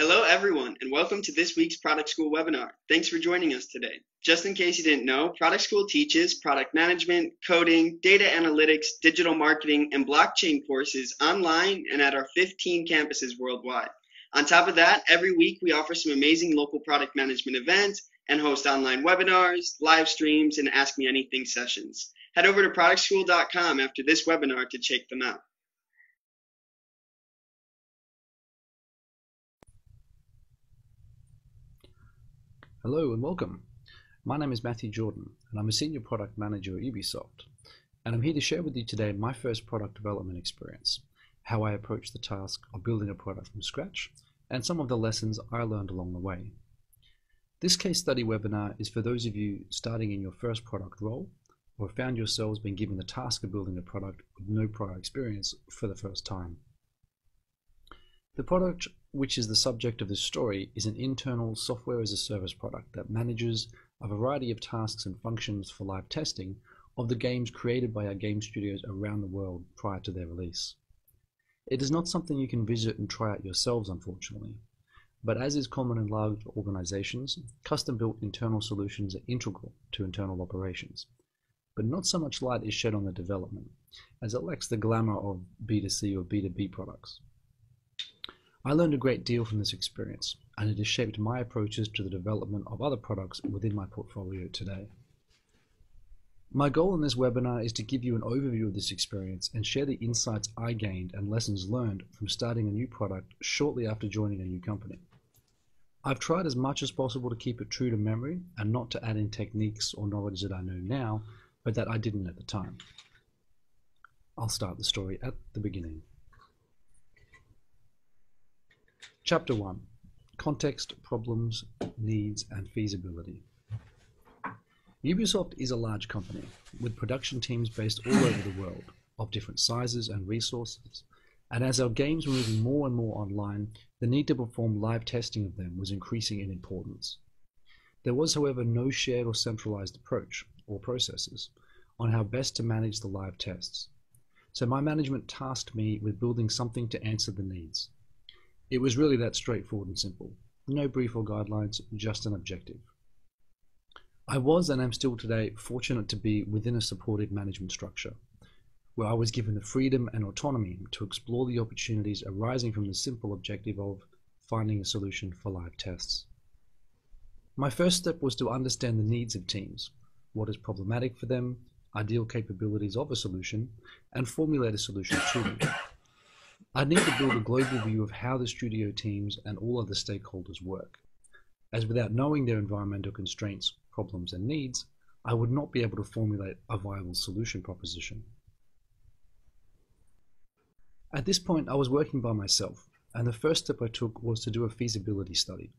Hello everyone, and welcome to this week's Product School webinar. Thanks for joining us today. Just in case you didn't know, Product School teaches product management, coding, data analytics, digital marketing, and blockchain courses online and at our 15 campuses worldwide. On top of that, every week we offer some amazing local product management events and host online webinars, live streams, and Ask Me Anything sessions. Head over to productschool.com after this webinar to check them out. Hello and welcome. My name is Matthew Jordan and I'm a Senior Product Manager at Ubisoft, and I'm here to share with you today my first product development experience, how I approached the task of building a product from scratch, and some of the lessons I learned along the way. This case study webinar is for those of you starting in your first product role or found yourselves being given the task of building a product with no prior experience for the first time. The product which is the subject of this story is an internal software as a service product that manages a variety of tasks and functions for live testing of the games created by our game studios around the world prior to their release. It is not something you can visit and try out yourselves, unfortunately, but as is common in large organizations, custom-built internal solutions are integral to internal operations. But not so much light is shed on the development, as it lacks the glamour of B2C or B2B products. I learned a great deal from this experience, and it has shaped my approaches to the development of other products within my portfolio today. My goal in this webinar is to give you an overview of this experience and share the insights I gained and lessons learned from starting a new product shortly after joining a new company. I've tried as much as possible to keep it true to memory and not to add in techniques or knowledge that I know now, but that I didn't at the time. I'll start the story at the beginning. Chapter 1, Context, Problems, Needs, and Feasibility. Ubisoft is a large company with production teams based all over the world of different sizes and resources, and as our games were moving more and more online, the need to perform live testing of them was increasing in importance. There was, however, no shared or centralized approach or processes on how best to manage the live tests, so my management tasked me with building something to answer the needs. It was really that straightforward and simple. No brief or guidelines, just an objective. I was, and am still today, fortunate to be within a supported management structure, where I was given the freedom and autonomy to explore the opportunities arising from the simple objective of finding a solution for live tests. My first step was to understand the needs of teams, what is problematic for them, ideal capabilities of a solution, and formulate a solution to them. I need to build a global view of how the studio teams and all other stakeholders work, as without knowing their environmental constraints, problems, and needs, I would not be able to formulate a viable solution proposition. At this point, I was working by myself, and the first step I took was to do a feasibility study,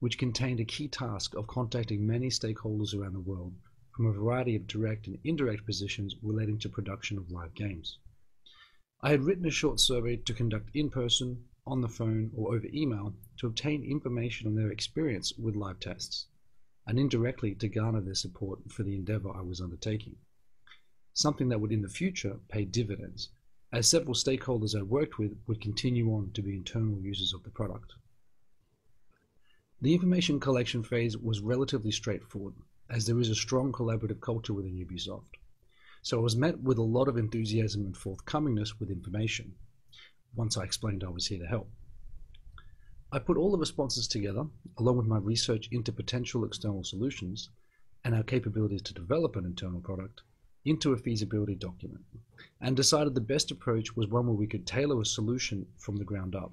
which contained a key task of contacting many stakeholders around the world from a variety of direct and indirect positions relating to production of live games. I had written a short survey to conduct in person, on the phone, or over email to obtain information on their experience with live tests, and indirectly to garner their support for the endeavor I was undertaking, something that would in the future pay dividends, as several stakeholders I worked with would continue on to be internal users of the product. The information collection phase was relatively straightforward, as there is a strong collaborative culture within Ubisoft. So I was met with a lot of enthusiasm and forthcomingness with information, once I explained I was here to help. I put all the responses together, along with my research into potential external solutions and our capabilities to develop an internal product, into a feasibility document, and decided the best approach was one where we could tailor a solution from the ground up,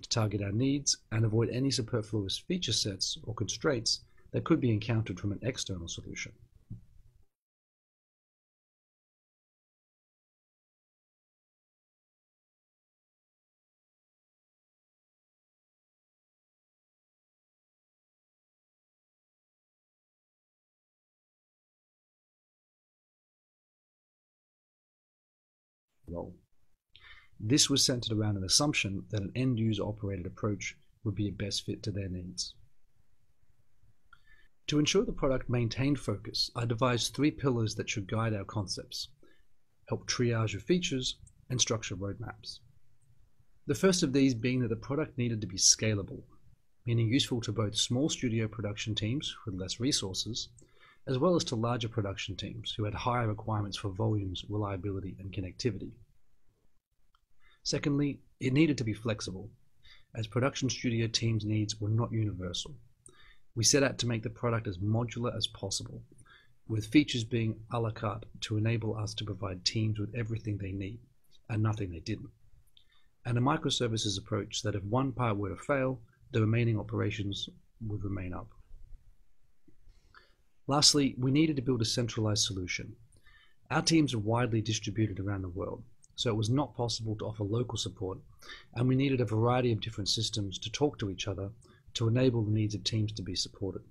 to target our needs and avoid any superfluous feature sets or constraints that could be encountered from an external solution. Role. This was centered around an assumption that an end-user operated approach would be a best fit to their needs. To ensure the product maintained focus, I devised three pillars that should guide our concepts, help triage of features, and structure roadmaps. The first of these being that the product needed to be scalable, meaning useful to both small studio production teams with less resources, as well as to larger production teams who had higher requirements for volumes, reliability, and connectivity. Secondly, it needed to be flexible, as production studio teams' needs were not universal. We set out to make the product as modular as possible, with features being a la carte to enable us to provide teams with everything they need and nothing they didn't, and a microservices approach that if one part were to fail, the remaining operations would remain up. Lastly, we needed to build a centralized solution. Our teams are widely distributed around the world, so it was not possible to offer local support, and we needed a variety of different systems to talk to each other to enable the needs of teams to be supported.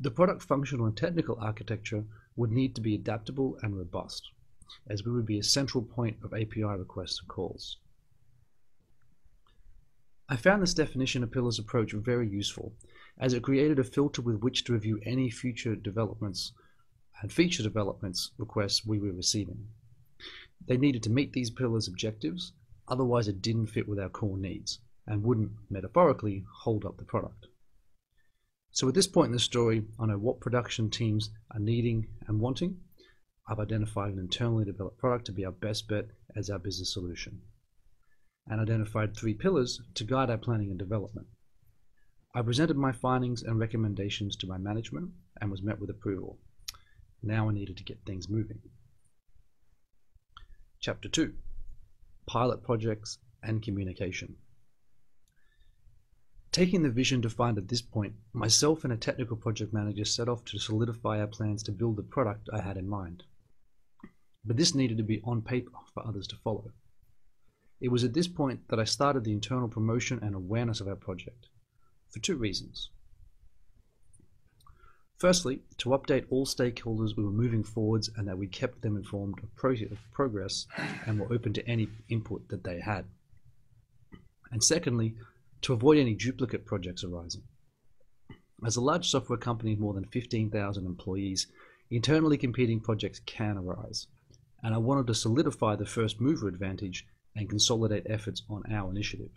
The product functional and technical architecture would need to be adaptable and robust, as we would be a central point of API requests and calls. I found this definition of pillars approach very useful, as it created a filter with which to review any future developments and feature developments requests we were receiving. They needed to meet these pillars' objectives, otherwise it didn't fit with our core needs and wouldn't, metaphorically, hold up the product. So at this point in the story, I know what production teams are needing and wanting. I've identified an internally developed product to be our best bet as our business solution, and identified three pillars to guide our planning and development. I presented my findings and recommendations to my management and was met with approval. Now I needed to get things moving. Chapter 2, Pilot Projects and Communication. Taking the vision defined at this point, myself and a technical project manager set off to solidify our plans to build the product I had in mind. But this needed to be on paper for others to follow. It was at this point that I started the internal promotion and awareness of our project, for two reasons. Firstly, to update all stakeholders we were moving forwards and that we kept them informed of progress and were open to any input that they had. And secondly, to avoid any duplicate projects arising. As a large software company with more than 15,000 employees, internally competing projects can arise, and I wanted to solidify the first mover advantage and consolidate efforts on our initiative.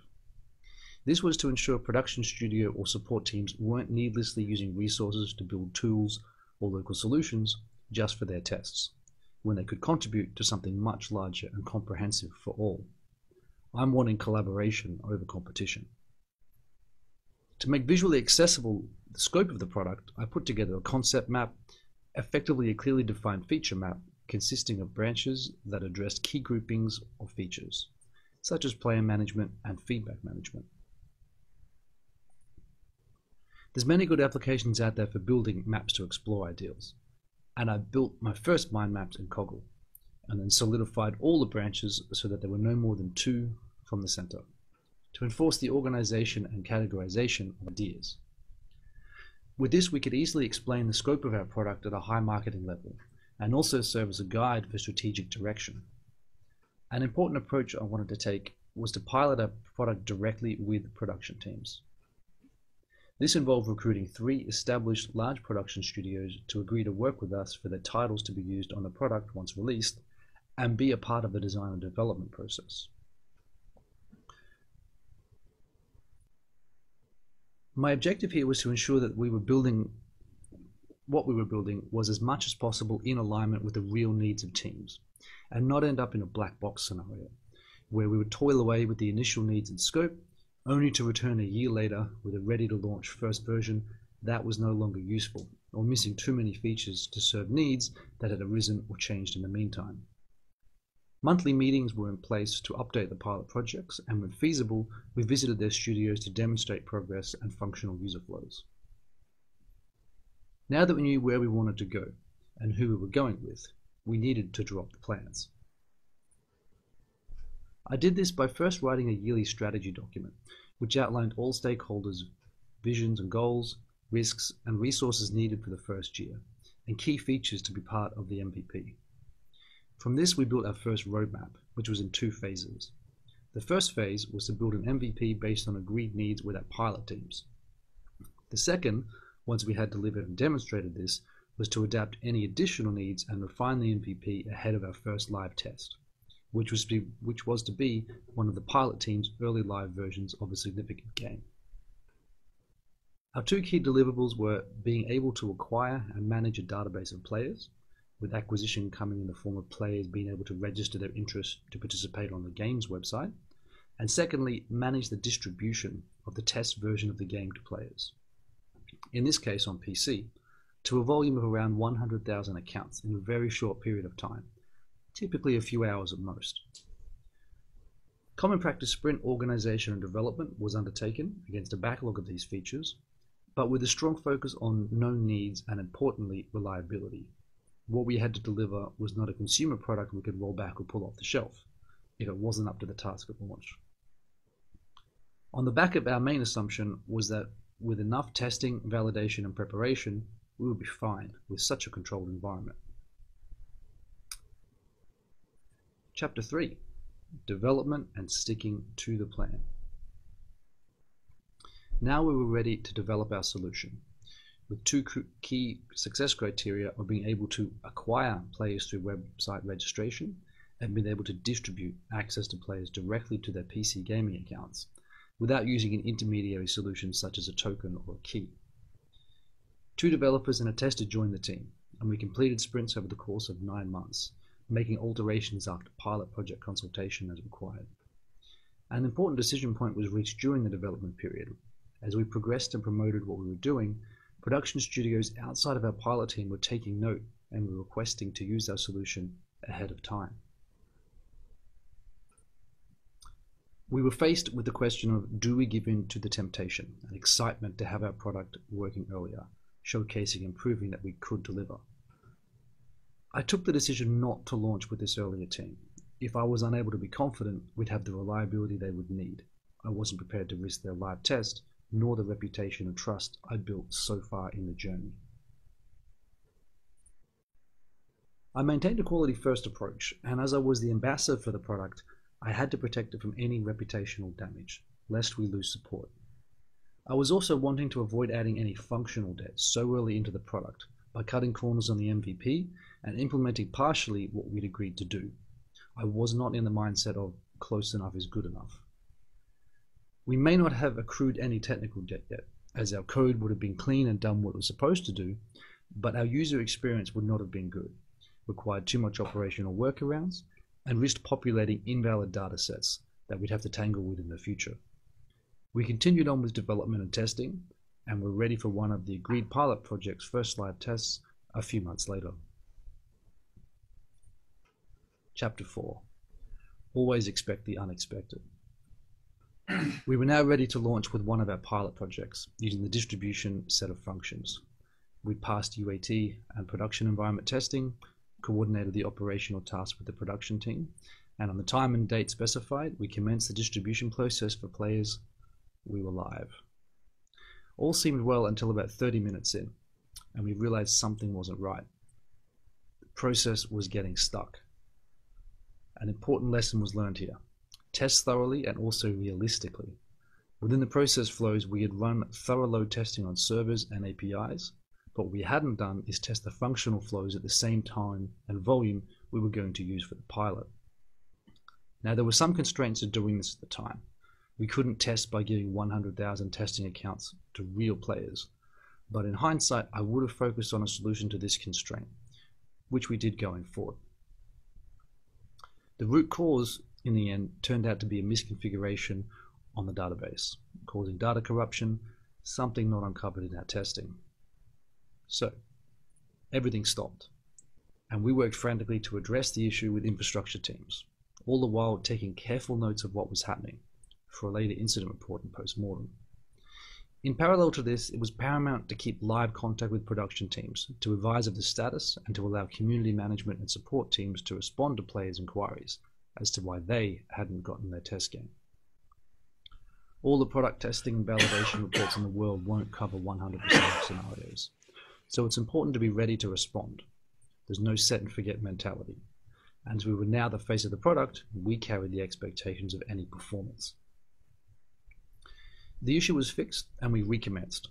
This was to ensure production studio or support teams weren't needlessly using resources to build tools or local solutions just for their tests, when they could contribute to something much larger and comprehensive for all. I'm wanting collaboration over competition. To make visually accessible the scope of the product, I put together a concept map, effectively a clearly defined feature map consisting of branches that addressed key groupings of features, such as player management and feedback management. There's many good applications out there for building maps to explore ideals, and I built my first mind maps in Coggle, and then solidified all the branches so that there were no more than two from the center, to enforce the organization and categorization of ideas. With this, we could easily explain the scope of our product at a high marketing level, and also serve as a guide for strategic direction. An important approach I wanted to take was to pilot our product directly with production teams. This involved recruiting three established large production studios to agree to work with us for their titles to be used on the product once released and be a part of the design and development process. My objective here was to ensure that what we were building was as much as possible in alignment with the real needs of teams and not end up in a black box scenario where we would toil away with the initial needs and scope only to return a year later with a ready-to-launch first version that was no longer useful or missing too many features to serve needs that had arisen or changed in the meantime. Monthly meetings were in place to update the pilot projects, and when feasible, we visited their studios to demonstrate progress and functional user flows. Now that we knew where we wanted to go and who we were going with, we needed to drop the plans. I did this by first writing a yearly strategy document, which outlined all stakeholders' visions and goals, risks and resources needed for the first year, and key features to be part of the MVP. From this, we built our first roadmap, which was in two phases. The first phase was to build an MVP based on agreed needs with our pilot teams. The second, once we had delivered and demonstrated this, was to adapt any additional needs and refine the MVP ahead of our first live test, which was to be one of the pilot team's early live versions of a significant game. Our two key deliverables were being able to acquire and manage a database of players, with acquisition coming in the form of players being able to register their interest to participate on the game's website, and secondly, manage the distribution of the test version of the game to players. In this case on PC, to a volume of around 100,000 accounts in a very short period of time, typically a few hours at most. Common practice sprint organization and development was undertaken against a backlog of these features, but with a strong focus on known needs and, importantly, reliability. What we had to deliver was not a consumer product we could roll back or pull off the shelf if it wasn't up to the task at launch. On the back of our main assumption was that with enough testing, validation, and preparation, we would be fine with such a controlled environment. Chapter 3, Development and Sticking to the Plan. Now we were ready to develop our solution, with two key success criteria of being able to acquire players through website registration and being able to distribute access to players directly to their PC gaming accounts without using an intermediary solution such as a token or a key. Two developers and a tester joined the team, and we completed sprints over the course of 9 months, making alterations after pilot project consultation as required. An important decision point was reached during the development period. As we progressed and promoted what we were doing, production studios outside of our pilot team were taking note and were requesting to use our solution ahead of time. We were faced with the question of, do we give in to the temptation and excitement to have our product working earlier, showcasing and proving that we could deliver? I took the decision not to launch with this earlier team. If I was unable to be confident we'd have the reliability they would need, I wasn't prepared to risk their live test, nor the reputation and trust I built so far in the journey. I maintained a quality-first approach, and as I was the ambassador for the product, I had to protect it from any reputational damage, lest we lose support. I was also wanting to avoid adding any functional debt so early into the product by cutting corners on the MVP and implementing partially what we'd agreed to do. I was not in the mindset of close enough is good enough. We may not have accrued any technical debt yet, as our code would have been clean and done what it was supposed to do, but our user experience would not have been good, required too much operational workarounds, and risked populating invalid data sets that we'd have to tangle with in the future. We continued on with development and testing, and were ready for one of the agreed pilot project's first live tests a few months later. Chapter 4. Always expect the unexpected. We were now ready to launch with one of our pilot projects using the distribution set of functions. We passed UAT and production environment testing, coordinated the operational tasks with the production team, and on the time and date specified, we commenced the distribution process for players. We were live. All seemed well until about 30 minutes in, and we realized something wasn't right. The process was getting stuck. An important lesson was learned here. Test thoroughly and also realistically. Within the process flows, we had run thorough load testing on servers and APIs, but what we hadn't done is test the functional flows at the same time and volume we were going to use for the pilot. Now, there were some constraints to doing this at the time. We couldn't test by giving 100,000 testing accounts to real players, but in hindsight, I would have focused on a solution to this constraint, which we did going forward. The root cause in the end turned out to be a misconfiguration on the database, causing data corruption, something not uncovered in our testing. So everything stopped, and we worked frantically to address the issue with infrastructure teams, all the while taking careful notes of what was happening for a later incident report and post-mortem. In parallel to this, it was paramount to keep live contact with production teams to advise of the status and to allow community management and support teams to respond to players' inquiries as to why they hadn't gotten their test game. All the product testing and validation reports in the world won't cover 100% of scenarios, so it's important to be ready to respond. There's no set and forget mentality. And as we were now the face of the product, we carried the expectations of any performance. The issue was fixed and we recommenced.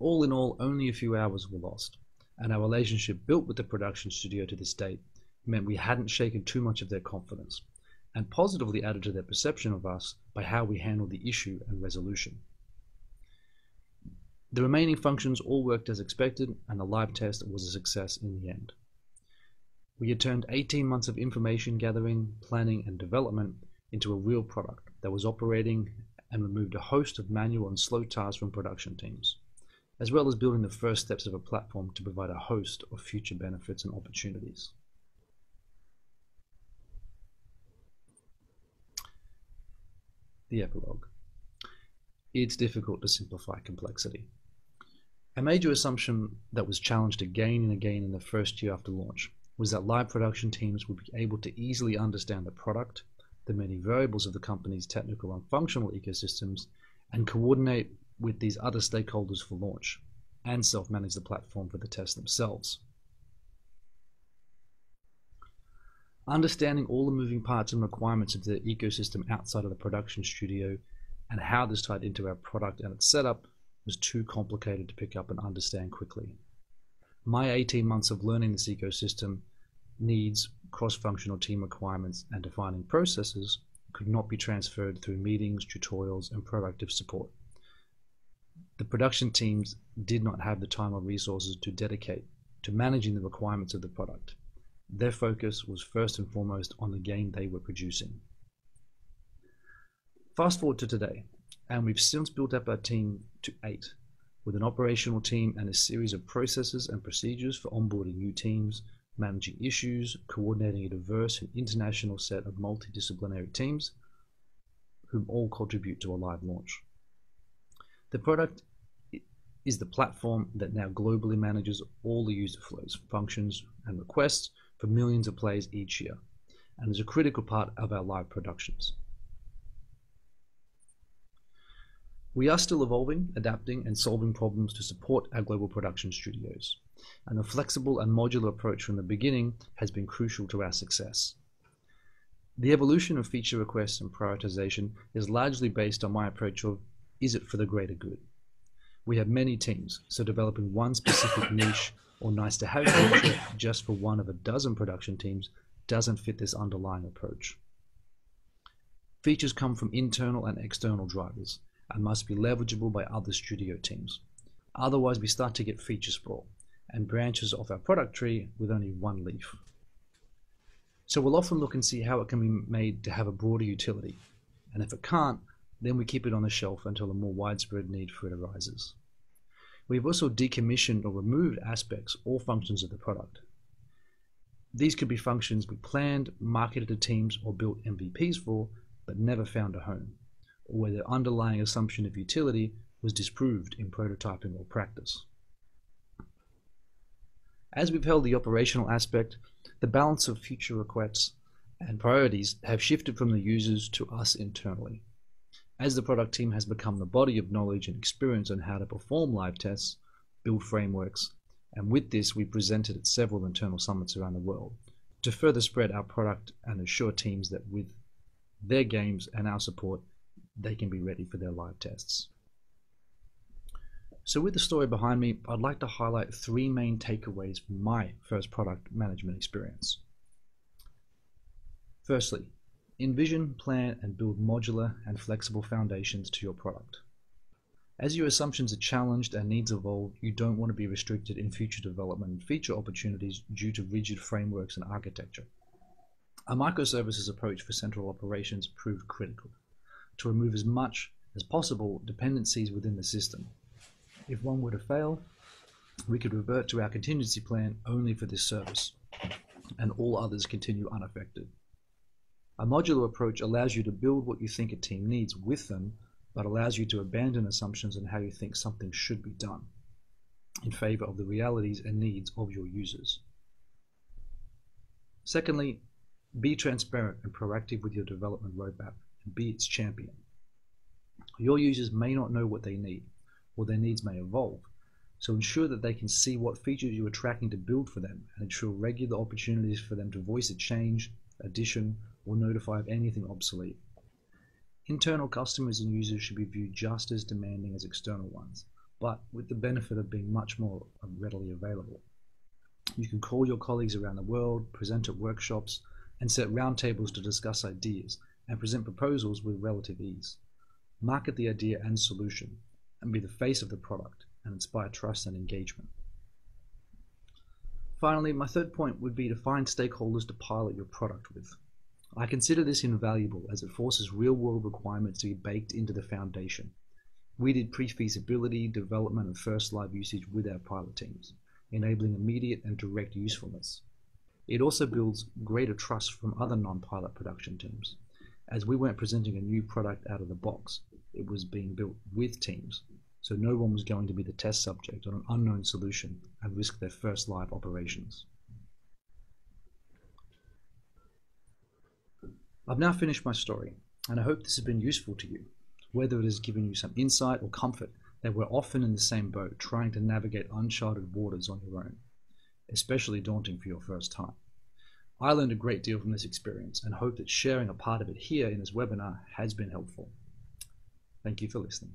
All in all, only a few hours were lost, and our relationship built with the production studio to this date meant we hadn't shaken too much of their confidence, and positively added to their perception of us by how we handle the issue and resolution. The remaining functions all worked as expected, and the live test was a success in the end. We had turned 18 months of information gathering, planning, and development into a real product that was operating and removed a host of manual and slow tasks from production teams, as well as building the first steps of a platform to provide a host of future benefits and opportunities. The epilogue. It's difficult to simplify complexity. A major assumption that was challenged again and again in the first year after launch was that live production teams would be able to easily understand the product, the many variables of the company's technical and functional ecosystems, and coordinate with these other stakeholders for launch, and self-manage the platform for the tests themselves. Understanding all the moving parts and requirements of the ecosystem outside of the production studio and how this tied into our product and its setup was too complicated to pick up and understand quickly. My 18 months of learning this ecosystem, needs, cross-functional team requirements, and defining processes could not be transferred through meetings, tutorials, and proactive support. The production teams did not have the time or resources to dedicate to managing the requirements of the product. Their focus was first and foremost on the game they were producing. Fast forward to today, and we've since built up our team to 8, with an operational team and a series of processes and procedures for onboarding new teams, managing issues, coordinating a diverse and international set of multidisciplinary teams, whom all contribute to a live launch. The product is the platform that now globally manages all the user flows, functions, and requests for millions of players each year, and is a critical part of our live productions. We are still evolving, adapting, and solving problems to support our global production studios, and a flexible and modular approach from the beginning has been crucial to our success. The evolution of feature requests and prioritization is largely based on my approach of, is it for the greater good? We have many teams, so developing one specific niche or nice-to-have feature just for one of a dozen production teams doesn't fit this underlying approach. Features come from internal and external drivers and must be leverageable by other studio teams. Otherwise, we start to get feature sprawl and branches off our product tree with only one leaf. So we'll often look and see how it can be made to have a broader utility, and if it can't, then we keep it on the shelf until a more widespread need for it arises. We've also decommissioned or removed aspects or functions of the product. These could be functions we planned, marketed to teams, or built MVPs for, but never found a home, or where their underlying assumption of utility was disproved in prototyping or practice. As we've held the operational aspect, the balance of feature requests and priorities have shifted from the users to us internally. As the product team has become the body of knowledge and experience on how to perform live tests, build frameworks, and with this we presented at several internal summits around the world to further spread our product and assure teams that with their games and our support, they can be ready for their live tests. So with the story behind me, I'd like to highlight 3 main takeaways from my first product management experience. Firstly, envision, plan, and build modular and flexible foundations to your product. As your assumptions are challenged and needs evolve, you don't want to be restricted in future development and feature opportunities due to rigid frameworks and architecture. A microservices approach for central operations proved critical to remove as much as possible dependencies within the system. If one were to fail, we could revert to our contingency plan only for this service, and all others continue unaffected. A modular approach allows you to build what you think a team needs with them, but allows you to abandon assumptions on how you think something should be done in favor of the realities and needs of your users. Secondly, be transparent and proactive with your development roadmap and be its champion. Your users may not know what they need, or their needs may evolve, so ensure that they can see what features you are tracking to build for them and ensure regular opportunities for them to voice a change, addition, or notify of anything obsolete. Internal customers and users should be viewed just as demanding as external ones, but with the benefit of being much more readily available. You can call your colleagues around the world, present at workshops, and set roundtables to discuss ideas and present proposals with relative ease. Market the idea and solution, and be the face of the product, and inspire trust and engagement. Finally, my third point would be to find stakeholders to pilot your product with. I consider this invaluable as it forces real-world requirements to be baked into the foundation. We did pre-feasibility, development, and first live usage with our pilot teams, enabling immediate and direct usefulness. It also builds greater trust from other non-pilot production teams. As we weren't presenting a new product out of the box, it was being built with teams, so no one was going to be the test subject on an unknown solution and risk their first live operations. I've now finished my story, and I hope this has been useful to you, whether it has given you some insight or comfort that we're often in the same boat trying to navigate uncharted waters on your own, especially daunting for your first time. I learned a great deal from this experience and hope that sharing a part of it here in this webinar has been helpful. Thank you for listening.